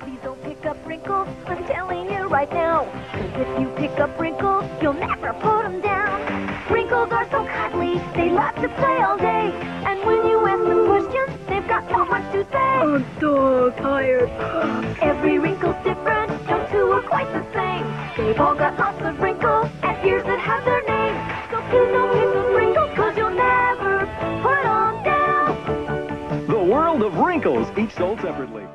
please don't pick up wrinkles, I'm telling you right now. Cause if you pick up wrinkles, you'll never put them down. Wrinkles are so cuddly, they love to play all day. And when you ask them questions, they've got so much to say. I'm so tired. Every wrinkle's different, no two are quite the same. They've all got lots of wrinkles, and here's that have their name. So please don't pick up wrinkles, cause you'll never put them down. The world of Wrinkles, each sold separately.